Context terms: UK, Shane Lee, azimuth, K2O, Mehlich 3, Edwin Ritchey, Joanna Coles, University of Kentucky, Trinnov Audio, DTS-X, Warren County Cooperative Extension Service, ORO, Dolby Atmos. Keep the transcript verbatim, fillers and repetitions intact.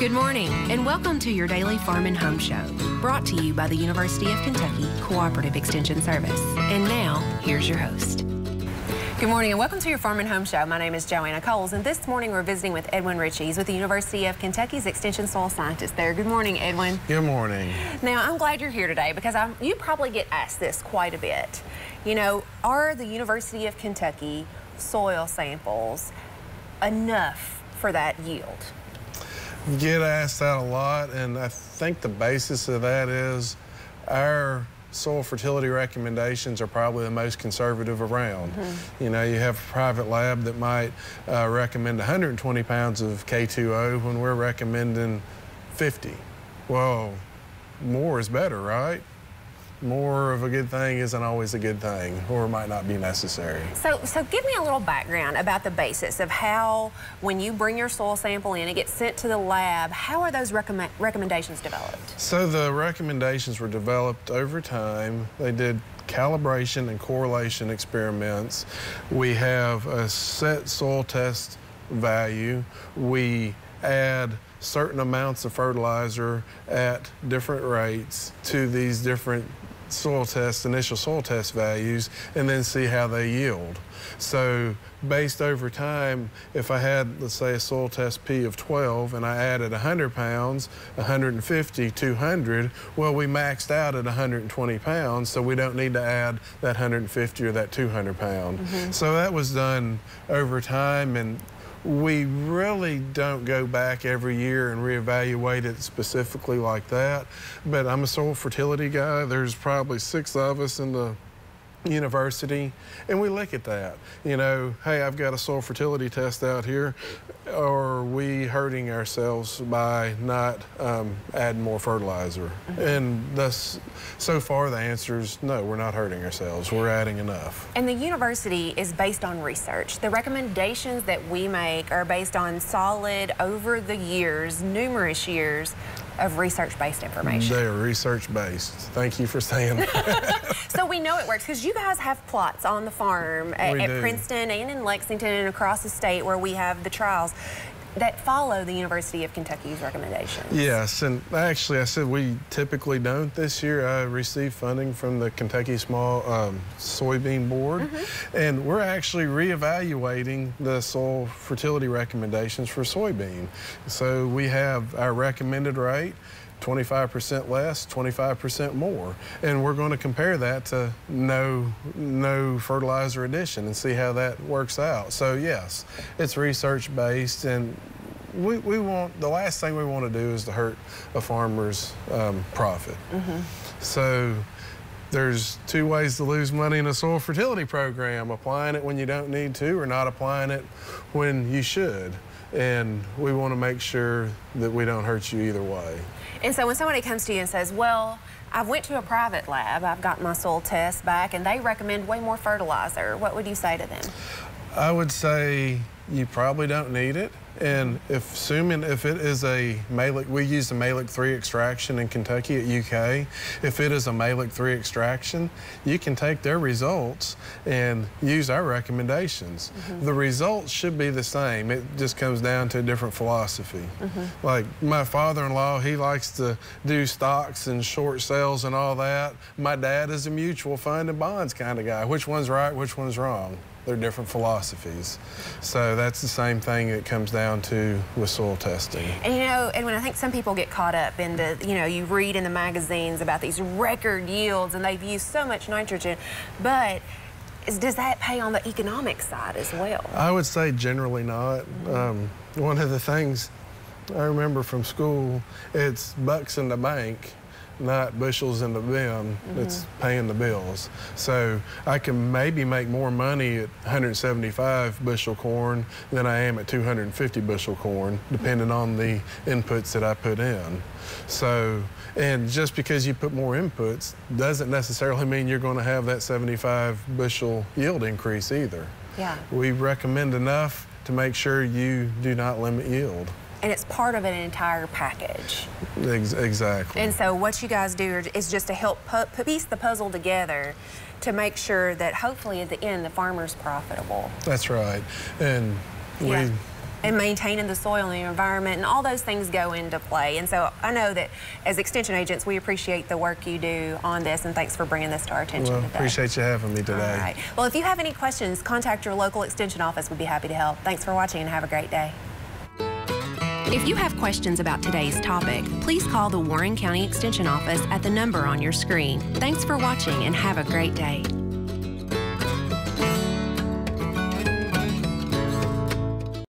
Good morning, and welcome to your daily Farm and Home Show, brought to you by the University of Kentucky Cooperative Extension Service. And now, here's your host. Good morning and welcome to your Farm and Home Show. My name is Joanna Coles, and this morning we're visiting with Edwin Ritchey. He's with the University of Kentucky's Extension Soil Scientist there. Good morning, Edwin. Good morning. Now, I'm glad you're here today because I'm, you probably get asked this quite a bit. You know, are the University of Kentucky soil samples enough for that yield? You get asked that a lot, and I think the basis of that is our soil fertility recommendations are probably the most conservative around. Mm-hmm. You know, you have a private lab that might uh, recommend one hundred twenty pounds of K two O when we're recommending fifty. Well, more is better, right? More of a good thing isn't always a good thing, or might not be necessary. So, so give me a little background about the basis of how, when you bring your soil sample in, it gets sent to the lab, how are those recommend, recommendations developed? So the recommendations were developed over time. They did calibration and correlation experiments. We have a set soil test value. We add certain amounts of fertilizer at different rates to these different soil test, initial soil test values, and then see how they yield. So based over time, if I had, let's say, a soil test P of twelve and I added one hundred pounds, one hundred fifty, two hundred, well, we maxed out at one hundred twenty pounds, so we don't need to add that one hundred fifty or that two hundred pound. Mm-hmm. So that was done over time, and we really don't go back every year and reevaluate it specifically like that. But I'm a soil fertility guy. There's probably six of us in the university, and we look at that. You know, hey, I've got a soil fertility test out here. Are we hurting ourselves by not um, adding more fertilizer? Mm-hmm. And thus, so far, the answer is no, we're not hurting ourselves. We're adding enough. And the university is based on research. The recommendations that we make are based on solid, over the years, numerous years, of research-based information. They are research-based. Thank you for saying that. So we know it works because you guys have plots on the farm at, at Princeton and in Lexington and across the state where we have the trials that follow the University of Kentucky's recommendations. Yes, and actually I said we typically don't this year. I received funding from the Kentucky Small um, Soybean Board, mm-hmm. and we're actually reevaluating the soil fertility recommendations for soybean. So we have our recommended rate, twenty-five percent less, twenty-five percent more. And we're going to compare that to no, no fertilizer addition and see how that works out. So yes, it's research-based, and we, we want, the last thing we want to do is to hurt a farmer's um, profit. Mm-hmm. So there's two ways to lose money in a soil fertility program: applying it when you don't need to, or not applying it when you should. And we want to make sure that we don't hurt you either way. And so when somebody comes to you and says, well, I went to a private lab, I've got my soil test back, and they recommend way more fertilizer, what would you say to them? I would say you probably don't need it. And if, assuming if it is a Mehlich, we use the Mehlich three extraction in Kentucky at U K. If it is a Mehlich three extraction, you can take their results and use our recommendations. Mm-hmm. The results should be the same. It just comes down to a different philosophy. Mm-hmm. Like my father-in-law, he likes to do stocks and short sales and all that. My dad is a mutual fund and bonds kind of guy. Which one's right, which one's wrong? They're different philosophies. So that's the same thing that comes down to with soil testing. And you know, Edwin, I think some people get caught up in the, you know, you read in the magazines about these record yields and they've used so much nitrogen, but is, does that pay on the economic side as well? I would say generally not. Mm-hmm. um, one of the things I remember from school, it's bucks in the bank, not bushels in the bin that's mm-hmm. paying the bills. So I can maybe make more money at one hundred seventy-five bushel corn than I am at two hundred fifty bushel corn, depending on the inputs that I put in. So, and just because you put more inputs doesn't necessarily mean you're going to have that seventy-five bushel yield increase either. Yeah. We recommend enough to make sure you do not limit yield. And it's part of an entire package. Exactly. And so what you guys do is just to help piece the puzzle together to make sure that hopefully at the end the farmer's profitable. That's right. And yeah. we and maintaining the soil and the environment, and all those things go into play. And so I know that as extension agents, we appreciate the work you do on this, and thanks for bringing this to our attention well, today. Appreciate you having me today. All right. Well, if you have any questions, contact your local extension office. We'd be happy to help. Thanks for watching, and have a great day. If you have questions about today's topic, please call the Warren County Extension Office at the number on your screen. Thanks for watching, and have a great day.